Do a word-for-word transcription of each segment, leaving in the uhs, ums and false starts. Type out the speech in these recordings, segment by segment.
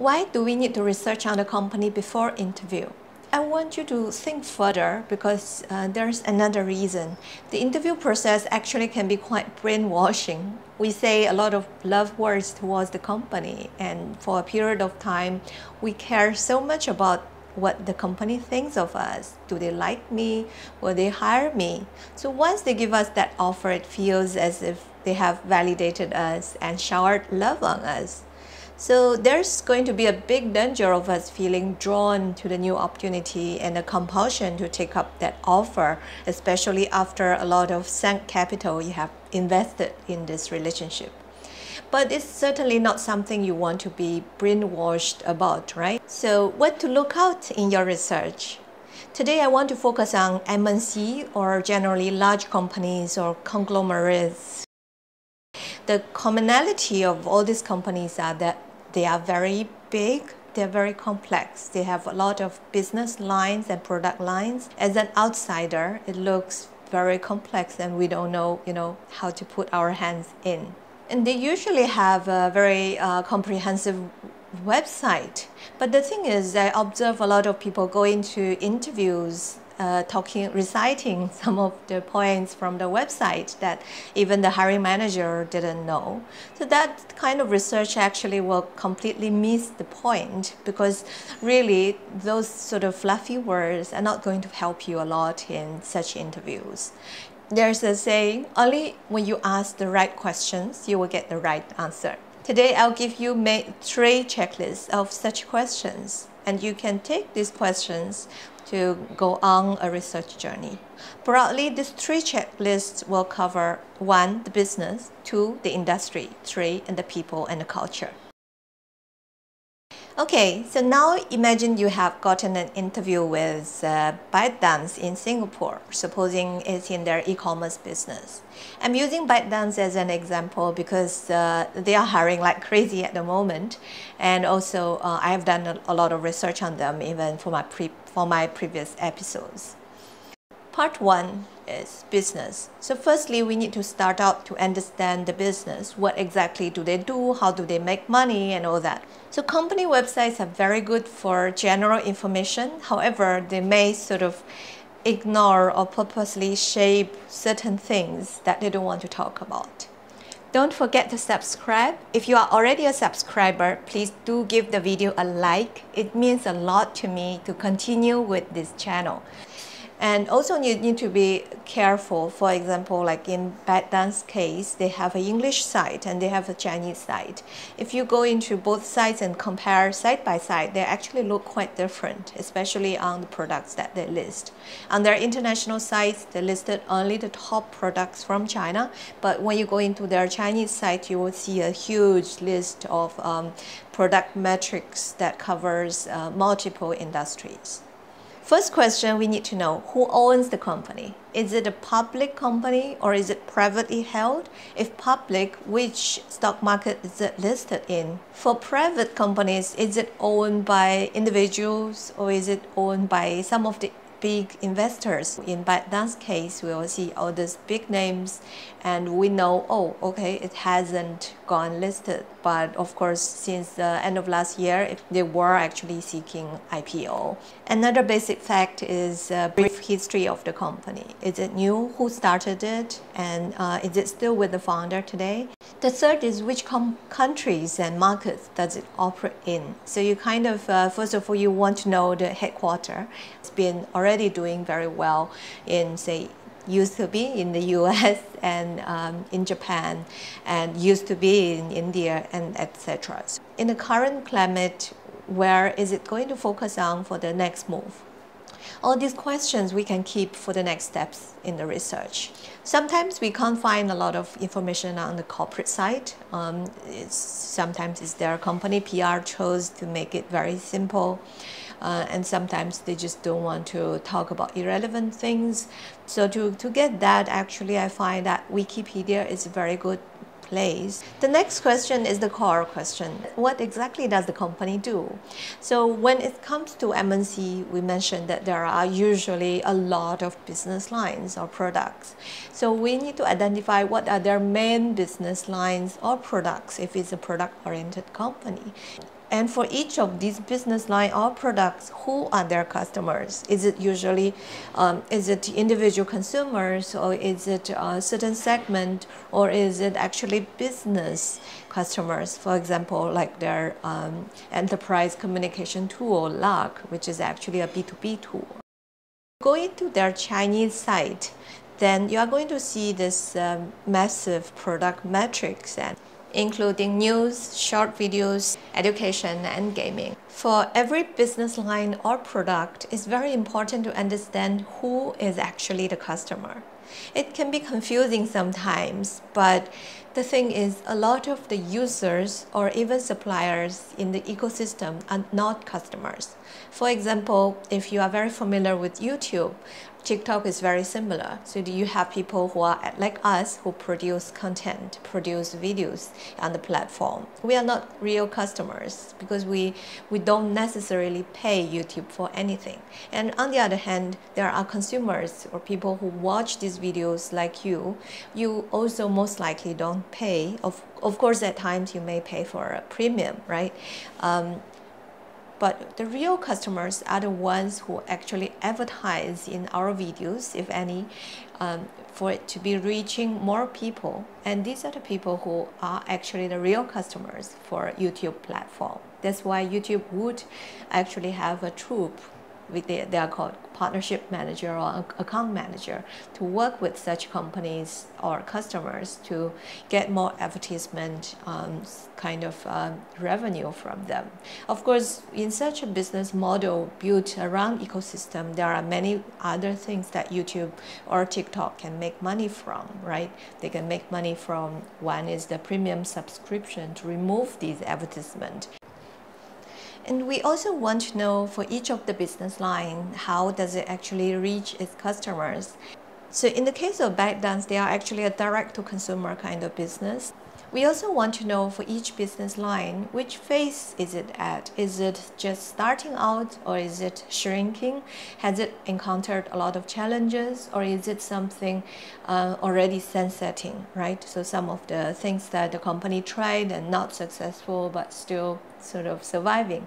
Why do we need to research on the company before interview? I want you to think further because uh, there's another reason. The interview process actually can be quite brainwashing. We say a lot of love words towards the company, and for a period of time, we care so much about what the company thinks of us. Do they like me? Will they hire me? So once they give us that offer, it feels as if they have validated us and showered love on us. So there's going to be a big danger of us feeling drawn to the new opportunity and a compulsion to take up that offer, especially after a lot of sunk capital you have invested in this relationship. But it's certainly not something you want to be brainwashed about, right? So what to look out in your research? Today I want to focus on M N C, or generally large companies or conglomerates. The commonality of all these companies are that they are very big, they're very complex, they have a lot of business lines and product lines. As an outsider, it looks very complex and we don't know, you know, how to put our hands in. And they usually have a very uh, comprehensive website. But the thing is, I observe a lot of people go into interviews uh, talking, reciting some of the points from the website that even the hiring manager didn't know. So that kind of research actually will completely miss the point, because really those sort of fluffy words are not going to help you a lot in such interviews. There's a saying, only when you ask the right questions, you will get the right answer. Today, I'll give you three checklists of such questions, and you can take these questions to go on a research journey. Broadly, these three checklists will cover one, the business, two, the industry, three, and the people and the culture. Okay, so now imagine you have gotten an interview with uh, ByteDance in Singapore, supposing it's in their e-commerce business. I'm using ByteDance as an example because uh, they are hiring like crazy at the moment, and also uh, I have done a, a lot of research on them even for my, pre for my previous episodes. Part one is business. So firstly, we need to start out to understand the business. What exactly do they do? How do they make money and all that? So company websites are very good for general information. However, they may sort of ignore or purposely shape certain things that they don't want to talk about. Don't forget to subscribe. If you are already a subscriber, please do give the video a like. It means a lot to me to continue with this channel. And also you need to be careful. For example, like in ByteDance's case, they have an English site and they have a Chinese site. If you go into both sites and compare side by side, they actually look quite different, especially on the products that they list. On their international sites, they listed only the top products from China, but when you go into their Chinese site, you will see a huge list of um, product metrics that covers uh, multiple industries. First question we need to know, who owns the company? Is it a public company or is it privately held? If public, which stock market is it listed in? For private companies, is it owned by individuals or is it owned by some of the big investors? In ByteDance's case, we will see all these big names and we know, oh, okay, it hasn't gone listed. But of course, since the end of last year, they were actually seeking I P O. Another basic fact is a brief history of the company. Is it new? Who started it? And uh, is it still with the founder today? The third is which com countries and markets does it operate in? So you kind of, uh, first of all, you want to know the headquarters. It's been already doing very well in, say, used to be in the U S and um, in Japan, and used to be in India, and et cetera. So in the current climate, where is it going to focus on for the next move? All these questions we can keep for the next steps in the research. Sometimes we can't find a lot of information on the corporate side. Um, it's, sometimes it's their company P R chose to make it very simple. Uh, and sometimes they just don't want to talk about irrelevant things. So to, to get that, actually, I find that Wikipedia is a very good place. The next question is the core question. What exactly does the company do? So when it comes to M N C, we mentioned that there are usually a lot of business lines or products. So we need to identify what are their main business lines or products if it's a product-oriented company. And for each of these business line or products, who are their customers? Is it usually, um, is it individual consumers, or is it a certain segment, or is it actually business customers? For example, like their um, enterprise communication tool, Lark, which is actually a B two B tool. Going to their Chinese site, then you are going to see this um, massive product metrics, and including news, short videos, education, and gaming. For every business line or product, it's very important to understand who is actually the customer. It can be confusing sometimes, but the thing is, a lot of the users or even suppliers in the ecosystem are not customers. For example, if you are very familiar with YouTube, TikTok is very similar. So do you have people who are like us, who produce content, produce videos on the platform? We are not real customers because we, we don't necessarily pay YouTube for anything. And on the other hand, there are consumers or people who watch these videos like you. You also most likely don't pay. Of, of course, at times you may pay for a premium, right? Um, But the real customers are the ones who actually advertise in our videos, if any, um, for it to be reaching more people. And these are the people who are actually the real customers for YouTube platform. That's why YouTube would actually have a troop, with the, they are called partnership manager or account manager, to work with such companies or customers to get more advertisement um, kind of um, revenue from them. Of course, in such a business model built around ecosystem, there are many other things that YouTube or TikTok can make money from, right? They can make money from, one is the premium subscription to remove these advertisement. And we also want to know for each of the business line, how does it actually reach its customers? So in the case of ByteDance, they are actually a direct-to-consumer kind of business. We also want to know for each business line, which phase is it at? Is it just starting out, or is it shrinking? Has it encountered a lot of challenges, or is it something uh, already sunsetting, right? So some of the things that the company tried and not successful, but still sort of surviving.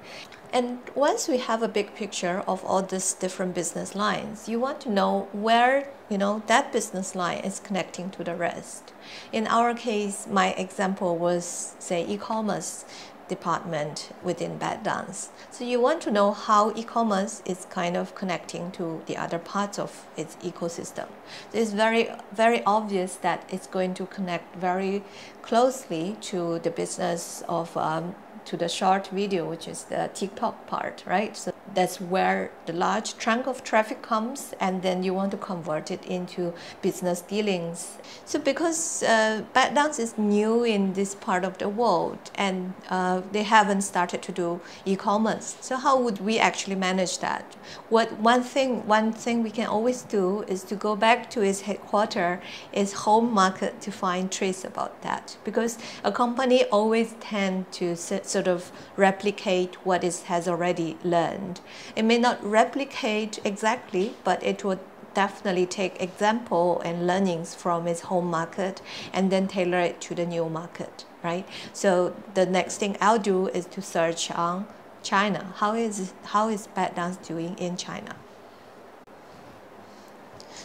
And once we have a big picture of all these different business lines, you want to know where, you know, that business line is connecting to the rest. In our case, my example was, say, e-commerce department within ByteDance. So you want to know how e-commerce is kind of connecting to the other parts of its ecosystem. So it's very, very obvious that it's going to connect very closely to the business of um, to the short video, which is the TikTok part, right? So that's where the large chunk of traffic comes, and then you want to convert it into business dealings. So because uh, ByteDance is new in this part of the world, and uh, they haven't started to do e-commerce, so how would we actually manage that? What one thing, one thing we can always do is to go back to its headquarters, its home market, to find trace about that, because a company always tend to sort of replicate what it has already learned. It may not replicate exactly, but it would definitely take example and learnings from its home market and then tailor it to the new market, right? So the next thing I'll do is to search on China. How is, how is ByteDance doing in China?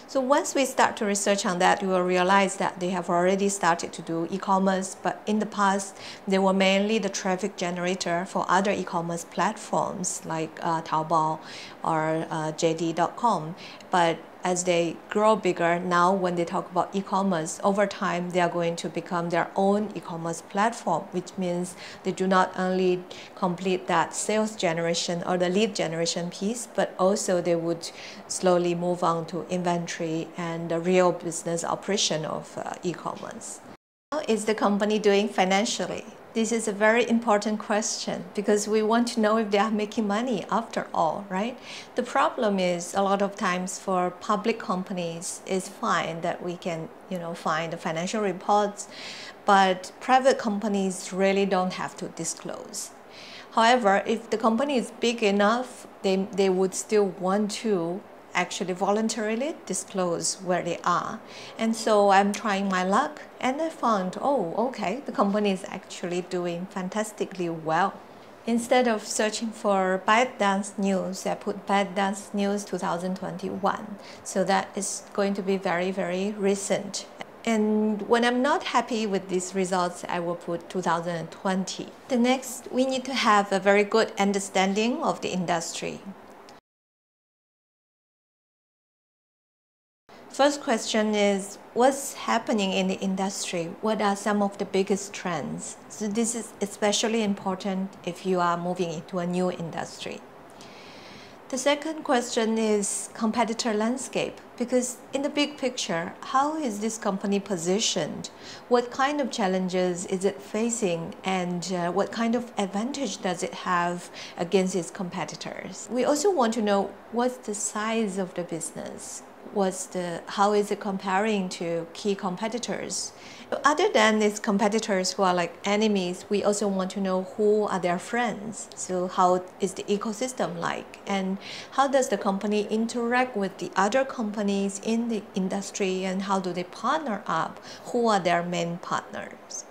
So once we start to research on that, you will realize that they have already started to do e-commerce, but in the past, they were mainly the traffic generator for other e-commerce platforms like uh, Taobao or uh, J D dot com. But as they grow bigger, now when they talk about e-commerce, over time they are going to become their own e-commerce platform, which means they do not only complete that sales generation or the lead generation piece, but also they would slowly move on to inventory and the real business operation of uh, e-commerce. How is the company doing financially? This is a very important question because we want to know if they are making money after all, right? The problem is a lot of times for public companies, it's fine that we can, you know, find the financial reports, but private companies really don't have to disclose. However, if the company is big enough, they, they would still want to actually voluntarily disclose where they are. And so I'm trying my luck, and I found, oh, okay, the company is actually doing fantastically well. Instead of searching for ByteDance news, I put ByteDance news two thousand twenty-one. So that is going to be very, very recent. And when I'm not happy with these results, I will put two thousand twenty. The next, we need to have a very good understanding of the industry. First question is, what's happening in the industry? What are some of the biggest trends? So this is especially important if you are moving into a new industry. The second question is competitor landscape, because in the big picture, how is this company positioned? What kind of challenges is it facing, and uh, what kind of advantage does it have against its competitors? We also want to know what's the size of the business. What's the, how is it comparing to key competitors? Other than these competitors who are like enemies, we also want to know who are their friends. So how is the ecosystem like? And how does the company interact with the other companies in the industry, and how do they partner up? Who are their main partners?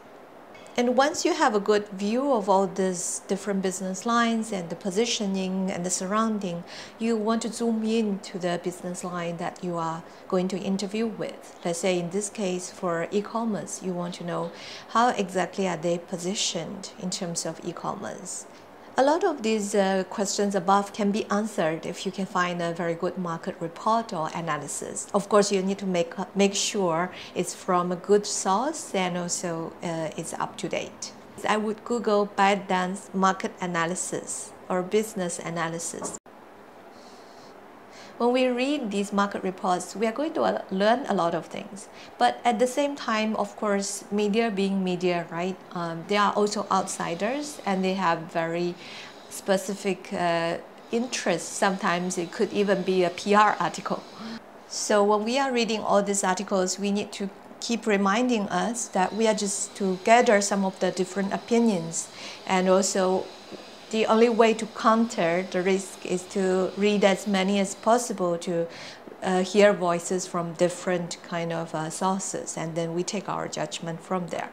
And once you have a good view of all these different business lines and the positioning and the surrounding, you want to zoom in to the business line that you are going to interview with. Let's say in this case for e-commerce, you want to know how exactly are they positioned in terms of e-commerce. A lot of these uh, questions above can be answered if you can find a very good market report or analysis. Of course, you need to make, make sure it's from a good source, and also uh, it's up to date. I would Google ByteDance market analysis or business analysis. When we read these market reports, we are going to learn a lot of things. But at the same time, of course, media being media, right? Um, they are also outsiders, and they have very specific uh, interests. Sometimes it could even be a P R article. So when we are reading all these articles, we need to keep reminding us that we are just to gather some of the different opinions, and also the only way to counter the risk is to read as many as possible, to uh, hear voices from different kind of uh, sources, and then we take our judgment from there.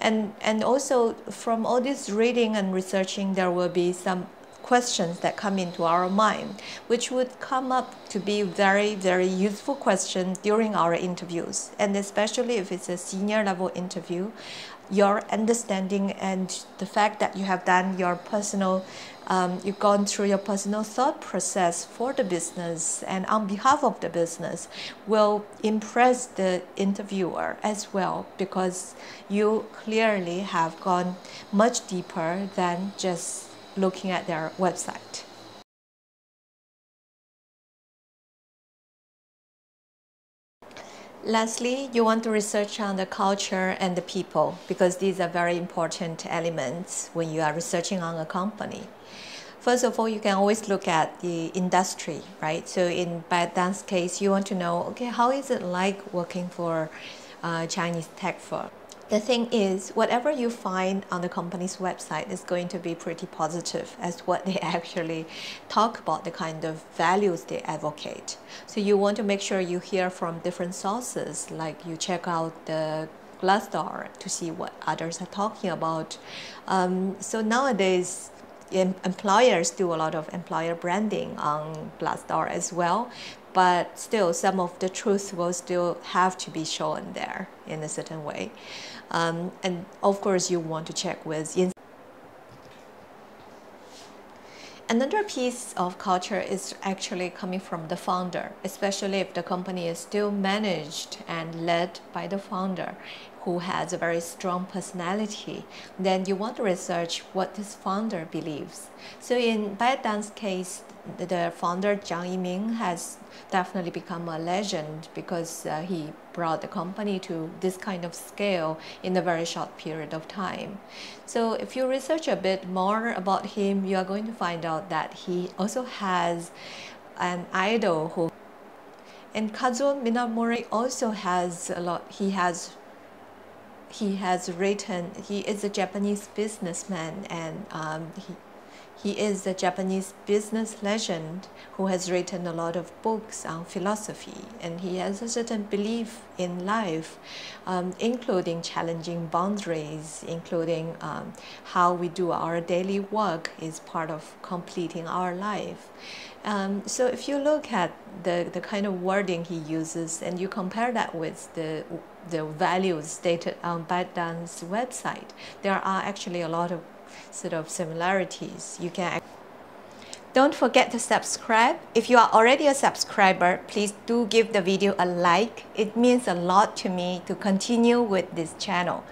And, and also from all this reading and researching, there will be some questions that come into our mind, which would come up to be very, very useful questions during our interviews. And especially if it's a senior level interview, your understanding and the fact that you have done your personal, um, you've gone through your personal thought process for the business and on behalf of the business will impress the interviewer as well, because you clearly have gone much deeper than just looking at their website. Lastly, you want to research on the culture and the people, because these are very important elements when you are researching on a company. First of all, you can always look at the industry, right? So in ByteDance's case, you want to know, okay, how is it like working for a Chinese tech firm? The thing is, whatever you find on the company's website is going to be pretty positive as what they actually talk about, the kind of values they advocate. So you want to make sure you hear from different sources, like you check out the Glassdoor to see what others are talking about. Um, so nowadays, employers do a lot of employer branding on Glassdoor as well. But still, some of the truth will still have to be shown there in a certain way. Um, and of course, you want to check with insights. Another piece of culture is actually coming from the founder, especially if the company is still managed and led by the founder, who has a very strong personality. Then you want to research what this founder believes. So in ByteDance's case, the founder Zhang Yiming has definitely become a legend, because uh, he brought the company to this kind of scale in a very short period of time. So if you research a bit more about him, you are going to find out that he also has an idol who, and Kazuo Minamori also has a lot, he has he has written, he is a Japanese businessman, and um, he He is a Japanese business legend who has written a lot of books on philosophy, and he has a certain belief in life, um, including challenging boundaries, including um, how we do our daily work is part of completing our life. Um, so if you look at the, the kind of wording he uses and you compare that with the the values stated on ByteDance's website, there are actually a lot of sort of similarities. You can Don't forget to subscribe. If you are already a subscriber, please do give the video a like. It means a lot to me to continue with this channel.